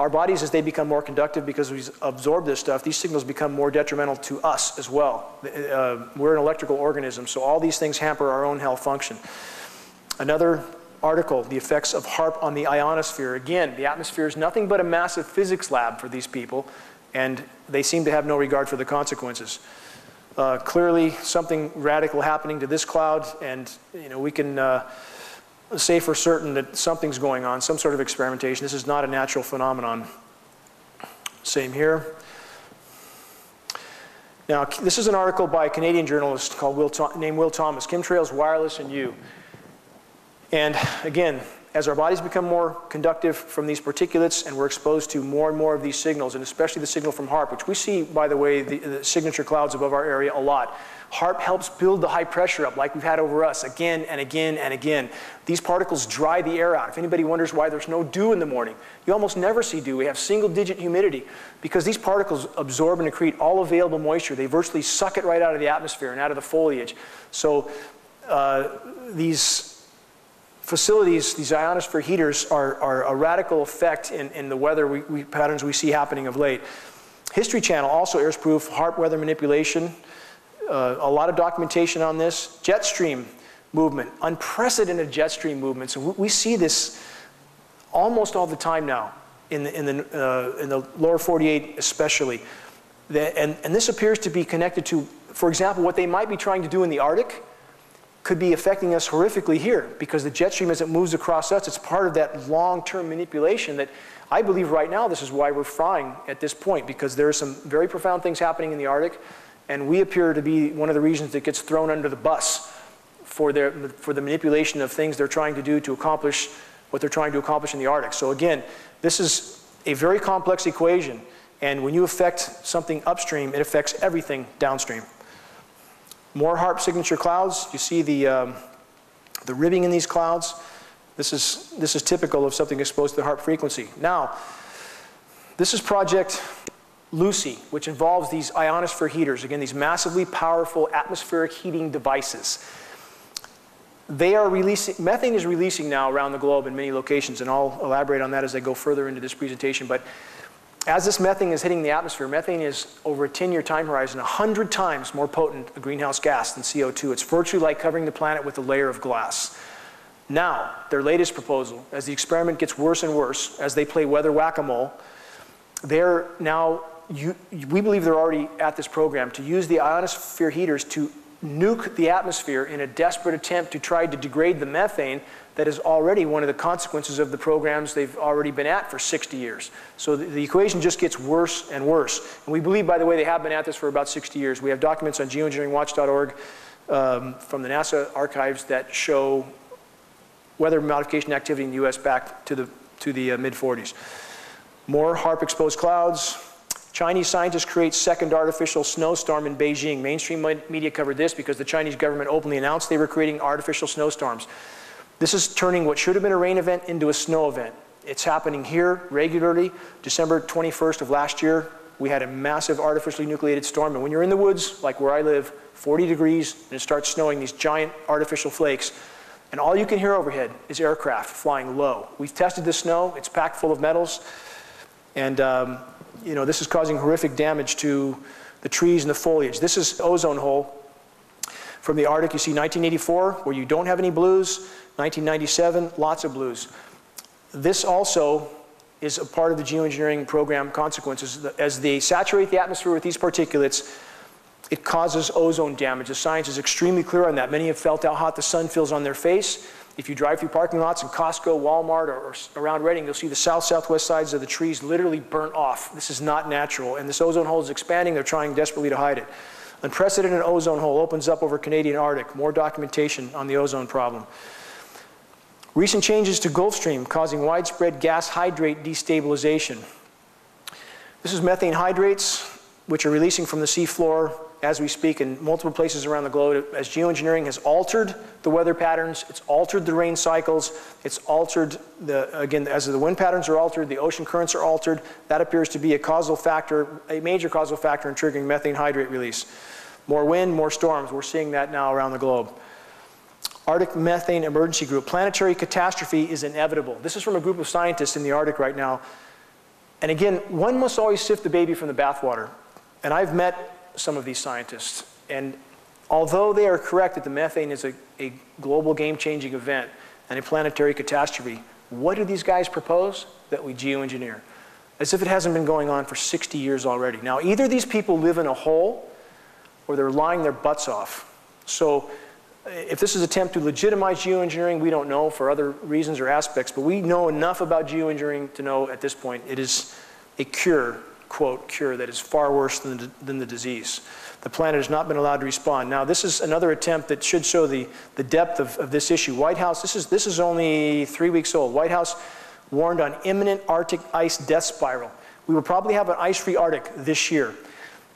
Our bodies, as they become more conductive because we absorb this stuff, these signals become more detrimental to us as well. We're an electrical organism, so all these things hamper our own health function. Another article, the effects of HAARP on the ionosphere. Again, the atmosphere is nothing but a massive physics lab for these people, and they seem to have no regard for the consequences. Clearly, something radical happening to this cloud, and we can say for certain that something's going on, some sort of experimentation. This is not a natural phenomenon. Same here. Now, this is an article by a Canadian journalist called Will Thomas, Chemtrails, Wireless, and You. And again, as our bodies become more conductive from these particulates and we're exposed to more and more of these signals, and especially the signal from HAARP, which we see, by the way, the signature clouds above our area a lot. HAARP helps build the high pressure up like we've had over us again and again and again. These particles dry the air out. If anybody wonders why there's no dew in the morning, you almost never see dew. We have single-digit humidity because these particles absorb and accrete all available moisture. They virtually suck it right out of the atmosphere and out of the foliage. So these facilities, these ionosphere heaters, are a radical effect in the weather patterns we see happening of late. History Channel also airs proof HAARP weather manipulation. A lot of documentation on this. Jet stream movement, unprecedented jet stream movements. So we see this almost all the time now, in the lower 48 especially. And this appears to be connected to, for example, what they might be trying to do in the Arctic could be affecting us horrifically here, because the jet stream as it moves across us, it's part of that long-term manipulation that I believe right now this is why we're frying at this point, because there are some very profound things happening in the Arctic, and we appear to be one of the reasons that gets thrown under the bus for the manipulation of things they're trying to do to accomplish what they're trying to accomplish in the Arctic. So again, this is a very complex equation, and when you affect something upstream, it affects everything downstream. More HAARP signature clouds. You see the ribbing in these clouds. This is typical of something exposed to the HAARP frequency. Now, this is Project Lucy, which involves these ionosphere heaters. Again, these massively powerful atmospheric heating devices. They are releasing, methane is releasing now around the globe in many locations, and I'll elaborate on that as I go further into this presentation. But as this methane is hitting the atmosphere, methane is, over a 10-year time horizon, 100 times more potent a greenhouse gas than CO2. It's virtually like covering the planet with a layer of glass. Now, their latest proposal, as the experiment gets worse and worse, as they play weather whack-a-mole, they're now, we believe they're already at this program, to use the ionosphere heaters to nuke the atmosphere in a desperate attempt to try to degrade the methane that is already one of the consequences of the programs they've already been at for 60 years. So the equation just gets worse and worse. And we believe, by the way, they have been at this for about 60 years. We have documents on geoengineeringwatch.org from the NASA archives that show weather modification activity in the US back to the mid-40s. More HAARP-exposed clouds. Chinese scientists create second artificial snowstorm in Beijing. Mainstream media covered this because the Chinese government openly announced they were creating artificial snowstorms. This is turning what should have been a rain event into a snow event. It's happening here regularly. December 21st of last year, we had a massive artificially nucleated storm. And when you're in the woods, like where I live, 40 degrees, and it starts snowing, these giant artificial flakes. And all you can hear overhead is aircraft flying low. We've tested the snow. It's packed full of metals. And this is causing horrific damage to the trees and the foliage. This is ozone hole from the Arctic. You see 1984, where you don't have any blues. 1997, lots of blues. This also is a part of the geoengineering program consequences. As they saturate the atmosphere with these particulates, it causes ozone damage. The science is extremely clear on that. Many have felt how hot the sun feels on their face. If you drive through parking lots in Costco, Walmart, or around Reading, you'll see the south-southwest sides of the trees literally burnt off. This is not natural, and this ozone hole is expanding. They're trying desperately to hide it. Unprecedented ozone hole opens up over Canadian Arctic. More documentation on the ozone problem. Recent changes to Gulf Stream causing widespread gas hydrate destabilization. This is methane hydrates, which are releasing from the seafloor as we speak in multiple places around the globe, as geoengineering has altered the weather patterns, it's altered the rain cycles, it's altered again, as the wind patterns are altered, the ocean currents are altered. That appears to be a causal factor, a major causal factor in triggering methane hydrate release. More wind, more storms. We're seeing that now around the globe. Arctic Methane Emergency Group. Planetary catastrophe is inevitable. This is from a group of scientists in the Arctic right now. And again, one must always sift the baby from the bathwater. And I've met some of these scientists, and although they are correct that the methane is a global game-changing event and a planetary catastrophe, what do these guys propose? That we geoengineer, as if it hasn't been going on for 60 years already. Now, either these people live in a hole or they're lying their butts off. So if this is an attempt to legitimize geoengineering, we don't know for other reasons or aspects, but we know enough about geoengineering to know at this point it is a cure, quote, cure that is far worse than the disease. The planet has not been allowed to respond. Now, this is another attempt that should show the depth of this issue. White House, this is only 3 weeks old. White House warned on imminent Arctic ice death spiral. We will probably have an ice-free Arctic this year.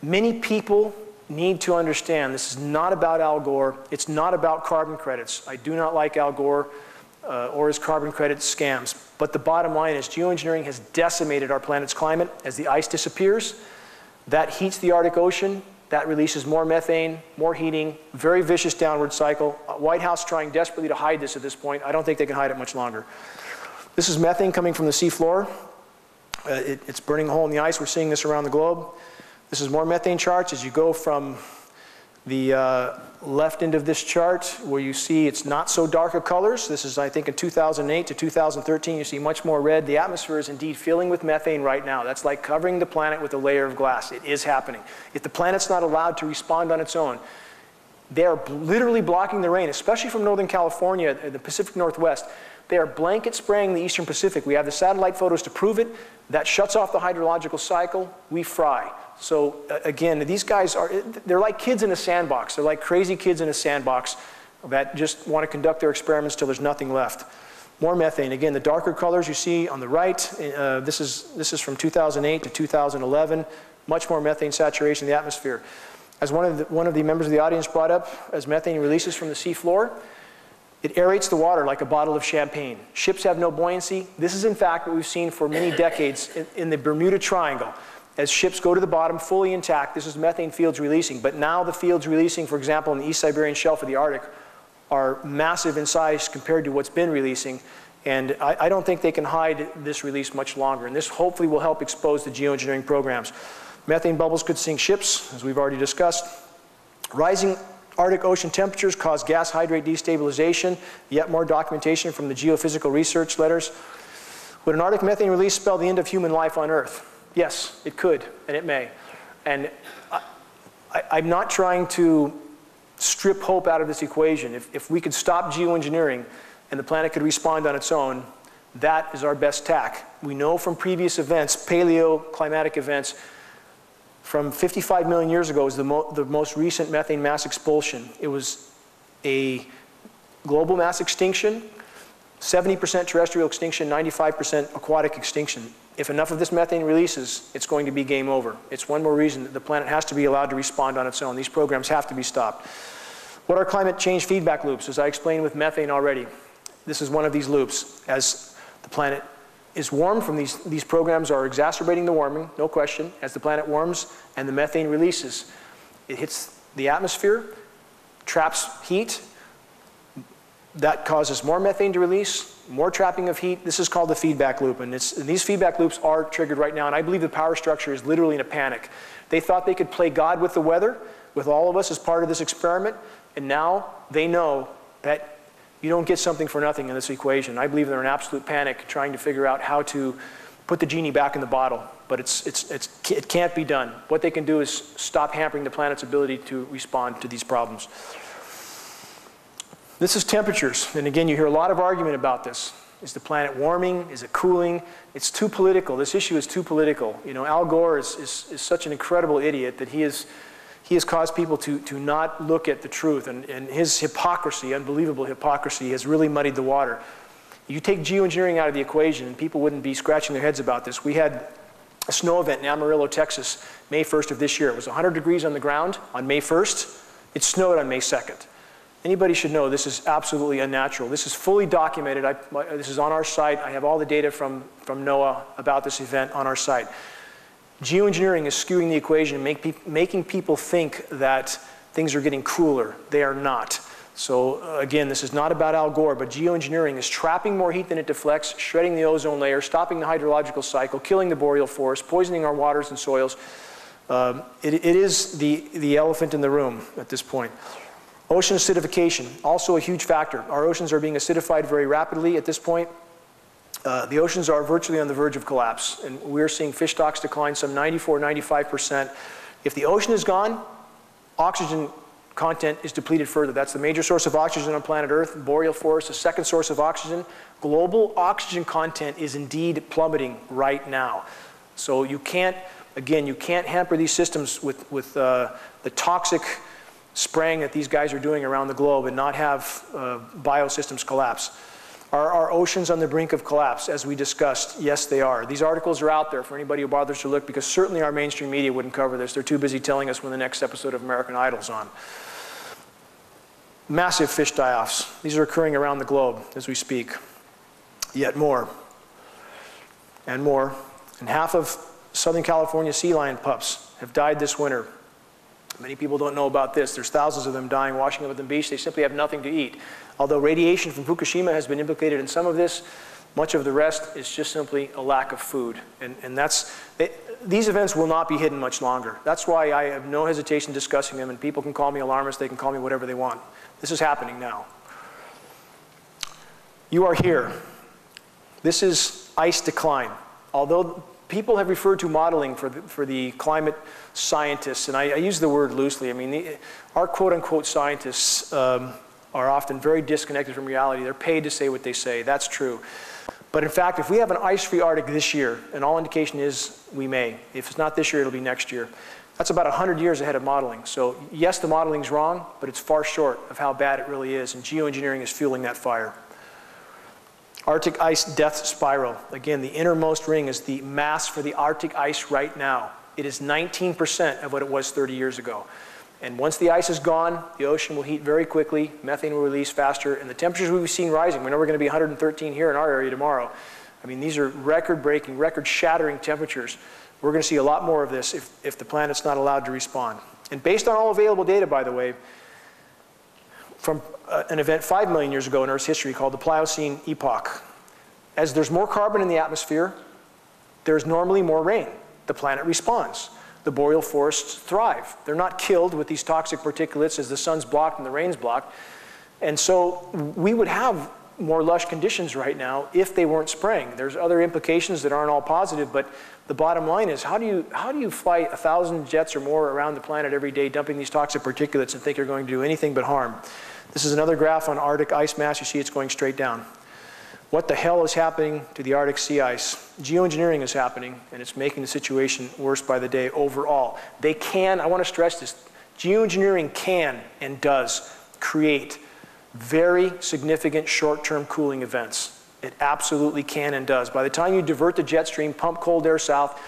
Many people need to understand this is not about Al Gore. It's not about carbon credits. I do not like Al Gore or his carbon credit scams. But the bottom line is geoengineering has decimated our planet's climate. As the ice disappears, that heats the Arctic Ocean. That releases more methane, more heating, very vicious downward cycle. White House trying desperately to hide this at this point. I don't think they can hide it much longer. This is methane coming from the seafloor. It's burning a hole in the ice. We're seeing this around the globe. This is more methane charts. As you go from the left end of this chart, where you see it's not so dark of colors. This is, I think, in 2008 to 2013. You see much more red. The atmosphere is indeed filling with methane right now. That's like covering the planet with a layer of glass. It is happening. If the planet's not allowed to respond on its own, they are literally blocking the rain, especially from Northern California, the Pacific Northwest. They are blanket spraying the Eastern Pacific. We have the satellite photos to prove it. That shuts off the hydrological cycle. We fry. So again, these guys are, they're like kids in a sandbox. They're like crazy kids in a sandbox that just want to conduct their experiments till there's nothing left. More methane. Again, the darker colors you see on the right, this is from 2008 to 2011. Much more methane saturation in the atmosphere. As one of the members of the audience brought up, as methane releases from the seafloor, it aerates the water like a bottle of champagne. Ships have no buoyancy. This is in fact what we've seen for many decades in the Bermuda Triangle. As ships go to the bottom fully intact, this is methane fields releasing. But now the fields releasing, for example, in the East Siberian Shelf of the Arctic, are massive in size compared to what's been releasing. And I don't think they can hide this release much longer. And this hopefully will help expose the geoengineering programs. Methane bubbles could sink ships, as we've already discussed. Rising Arctic Ocean temperatures cause gas hydrate destabilization. Yet more documentation from the geophysical research letters. Would an Arctic methane release spell the end of human life on Earth? Yes, it could, and it may. And I'm not trying to strip hope out of this equation. If we could stop geoengineering and the planet could respond on its own, that is our best tack. We know from previous events, paleoclimatic events, from 55 million years ago is the most recent methane mass expulsion. It was a global mass extinction, 70% terrestrial extinction, 95% aquatic extinction. If enough of this methane releases, it's going to be game over. It's one more reason that the planet has to be allowed to respond on its own. These programs have to be stopped. What are climate change feedback loops? As I explained with methane already, this is one of these loops. As the planet is warm from these programs are exacerbating the warming, no question. As the planet warms and the methane releases, it hits the atmosphere, traps heat. That causes more methane to release, more trapping of heat. This is called the feedback loop. And these feedback loops are triggered right now. And I believe the power structure is literally in a panic. They thought they could play God with the weather, with all of us as part of this experiment. And now they know that you don't get something for nothing in this equation. I believe they're in absolute panic trying to figure out how to put the genie back in the bottle. But it can't be done. What they can do is stop hampering the planet's ability to respond to these problems. This is temperatures. And again, you hear a lot of argument about this. Is the planet warming? Is it cooling? It's too political. This issue is too political. You know, Al Gore is such an incredible idiot that he has caused people to not look at the truth. And his hypocrisy, unbelievable hypocrisy, has really muddied the water. You take geoengineering out of the equation, and people wouldn't be scratching their heads about this. We had a snow event in Amarillo, Texas, May 1st of this year. It was 100 degrees on the ground on May 1st. It snowed on May 2nd. Anybody should know this is absolutely unnatural. This is fully documented. This is on our site. I have all the data from NOAA about this event on our site. Geoengineering is skewing the equation, making people think that things are getting cooler. They are not. So again, this is not about Al Gore, but geoengineering is trapping more heat than it deflects, shredding the ozone layer, stopping the hydrological cycle, killing the boreal forest, poisoning our waters and soils. It is the elephant in the room at this point. Ocean acidification, also a huge factor. Our oceans are being acidified very rapidly at this point. The oceans are virtually on the verge of collapse, and we're seeing fish stocks decline some 94–95%. If the ocean is gone, oxygen content is depleted further. That's the major source of oxygen on planet Earth. Boreal forest, the second source of oxygen. Global oxygen content is indeed plummeting right now. So you can't, again, you can't hamper these systems with the toxic spraying that these guys are doing around the globe and not have biosystems collapse. Are our oceans on the brink of collapse, as we discussed? Yes, they are. These articles are out there for anybody who bothers to look, because certainly our mainstream media wouldn't cover this. They're too busy telling us when the next episode of American Idol's on. Massive fish die-offs. These are occurring around the globe as we speak. Yet more and more. And half of Southern California sea lion pups have died this winter. Many people don't know about this. There's thousands of them dying, washing up at the beach. They simply have nothing to eat. Although radiation from Fukushima has been implicated in some of this, much of the rest is just simply a lack of food. And these events will not be hidden much longer. That's why I have no hesitation discussing them, and people can call me alarmist, they can call me whatever they want. This is happening now. You are here. This is ice decline. Although people have referred to modeling for the climate scientists, and I use the word loosely. I mean, our quote-unquote scientists are often very disconnected from reality. They're paid to say what they say. That's true. But in fact, if we have an ice-free Arctic this year, and all indication is we may. If it's not this year, it'll be next year. That's about 100 years ahead of modeling. So yes, the modeling's wrong, but it's far short of how bad it really is, and geoengineering is fueling that fire. Arctic ice death spiral. Again, the innermost ring is the mass for the Arctic ice right now. It is 19% of what it was 30 years ago. And once the ice is gone, the ocean will heat very quickly, methane will release faster, and the temperatures we've seen rising. We know we're going to be 113 here in our area tomorrow. I mean, these are record-breaking, record-shattering temperatures. We're going to see a lot more of this if the planet's not allowed to respond. And based on all available data, by the way, from an event 5 million years ago in Earth's history called the Pliocene Epoch. As there's more carbon in the atmosphere, there's normally more rain. The planet responds. The boreal forests thrive. They're not killed with these toxic particulates as the sun's blocked and the rain's blocked. And so we would have more lush conditions right now if they weren't spraying. There's other implications that aren't all positive, but the bottom line is, how do you fly 1,000 jets or more around the planet every day dumping these toxic particulates and think you're going to do anything but harm? This is another graph on Arctic ice mass. You see it's going straight down. What the hell is happening to the Arctic sea ice? Geoengineering is happening, and it's making the situation worse by the day overall. They can, I want to stress this, geoengineering can and does create very significant short-term cooling events. It absolutely can and does. By the time you divert the jet stream, pump cold air south,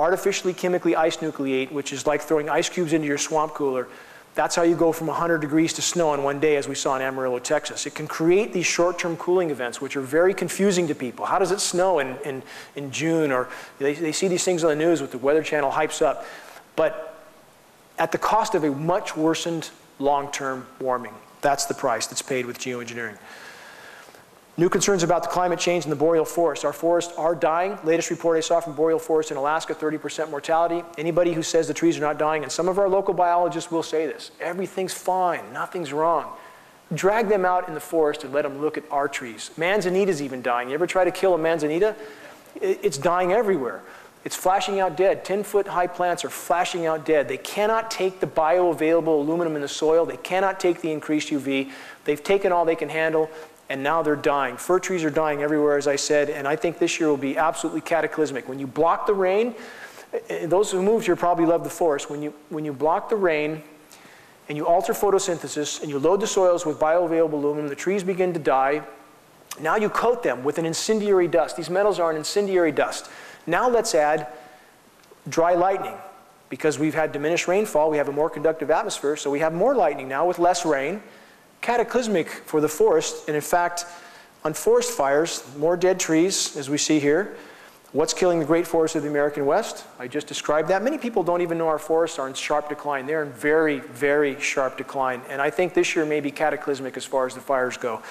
artificially chemically ice nucleate, which is like throwing ice cubes into your swamp cooler, that's how you go from 100 degrees to snow in one day, as we saw in Amarillo, Texas. It can create these short-term cooling events, which are very confusing to people. How does it snow in June? Or they see these things on the news with the Weather Channel hypes up, but at the cost of a much worsened long-term warming. That's the price that's paid with geoengineering. New concerns about the climate change in the boreal forest. Our forests are dying. Latest report I saw from boreal forest in Alaska, 30% mortality. Anybody who says the trees are not dying, and some of our local biologists will say this, everything's fine, nothing's wrong. Drag them out in the forest and let them look at our trees. Manzanita's even dying. You ever try to kill a manzanita? It's dying everywhere. It's flashing out dead. 10-foot-high plants are flashing out dead. They cannot take the bioavailable aluminum in the soil. They cannot take the increased UV. They've taken all they can handle. And now they're dying. Fir trees are dying everywhere, as I said, and I think this year will be absolutely cataclysmic. When you block the rain, those who moved here probably love the forest. When you block the rain and you alter photosynthesis and you load the soils with bioavailable aluminum, the trees begin to die. Now you coat them with an incendiary dust. These metals are an incendiary dust. Now let's add dry lightning. Because we've had diminished rainfall, we have a more conductive atmosphere, so we have more lightning now with less rain. Cataclysmic for the forest, and in fact, on forest fires, more dead trees, as we see here, What's killing the great forests of the American West? I just described that. Many people don't even know our forests are in sharp decline. They're in very, very sharp decline. And I think this year may be cataclysmic as far as the fires go.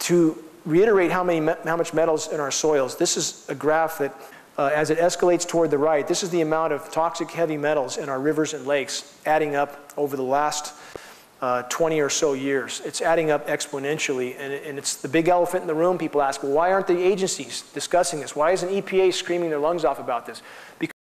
To reiterate how much metals in our soils, this is a graph that, as it escalates toward the right, this is the amount of toxic heavy metals in our rivers and lakes adding up over the last 20 or so years. It's adding up exponentially, and it's the big elephant in the room. People ask, well, why aren't the agencies discussing this? Why isn't EPA screaming their lungs off about this? Because